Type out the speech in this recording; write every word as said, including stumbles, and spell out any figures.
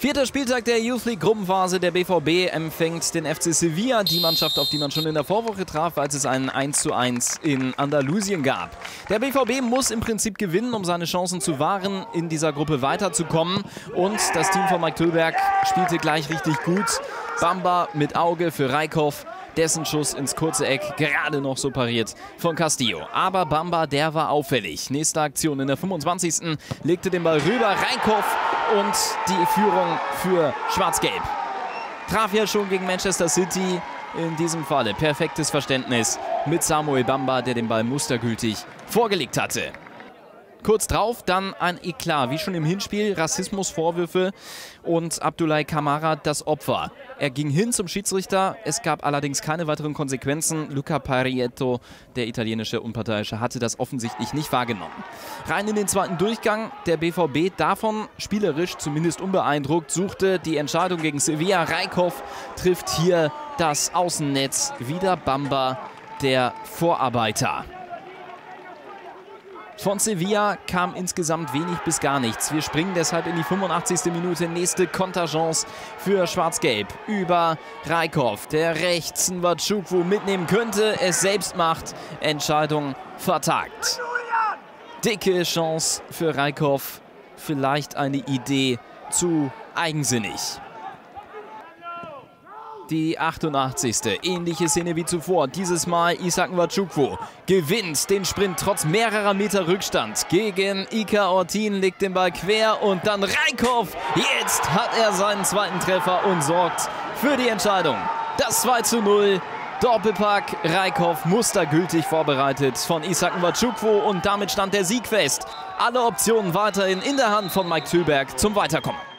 Vierter Spieltag der Youth-League-Gruppenphase. Der B V B empfängt den F C Sevilla, die Mannschaft, auf die man schon in der Vorwoche traf, als es einen eins zu eins in Andalusien gab. Der B V B muss im Prinzip gewinnen, um seine Chancen zu wahren, in dieser Gruppe weiterzukommen. Und das Team von Mike Tullberg spielte gleich richtig gut. Bamba mit Auge für Rijkhoff. Dessen Schuss ins kurze Eck, gerade noch so pariert von Castillo. Aber Bamba, der war auffällig. Nächste Aktion in der fünfundzwanzigsten legte den Ball rüber, Rijkhoff und die Führung für Schwarz-Gelb. Traf ja schon gegen Manchester City, in diesem Falle perfektes Verständnis mit Samuel Bamba, der den Ball mustergültig vorgelegt hatte. Kurz drauf dann ein Eklat, wie schon im Hinspiel, Rassismusvorwürfe und Abdoulaye Camara das Opfer. Er ging hin zum Schiedsrichter, es gab allerdings keine weiteren Konsequenzen. Luca Parietto, der italienische Unparteiische, hatte das offensichtlich nicht wahrgenommen. Rein in den zweiten Durchgang, der B V B davon spielerisch zumindest unbeeindruckt, suchte die Entscheidung gegen Sevilla. Rijkhoff trifft hier das Außennetz, wieder Bamba, der Vorarbeiter. Von Sevilla kam insgesamt wenig bis gar nichts. Wir springen deshalb in die fünfundachtzigste Minute. Nächste Konterchance für Schwarz-Gelb über Rijkhoff, der rechts Watschukwu mitnehmen könnte, es selbst macht. Entscheidung vertagt. Dicke Chance für Rijkhoff. Vielleicht eine Idee zu eigensinnig. Die achtundachtzigste Ähnliche Szene wie zuvor. Dieses Mal Isak Nwachukwu gewinnt den Sprint trotz mehrerer Meter Rückstand gegen Ika Ortín, legt den Ball quer und dann Rijkhoff. Jetzt hat er seinen zweiten Treffer und sorgt für die Entscheidung. Das zwei zu null. Doppelpack, Rijkhoff mustergültig vorbereitet von Isak Nwachukwu und damit stand der Sieg fest. Alle Optionen weiterhin in der Hand von Mike Tullberg zum Weiterkommen.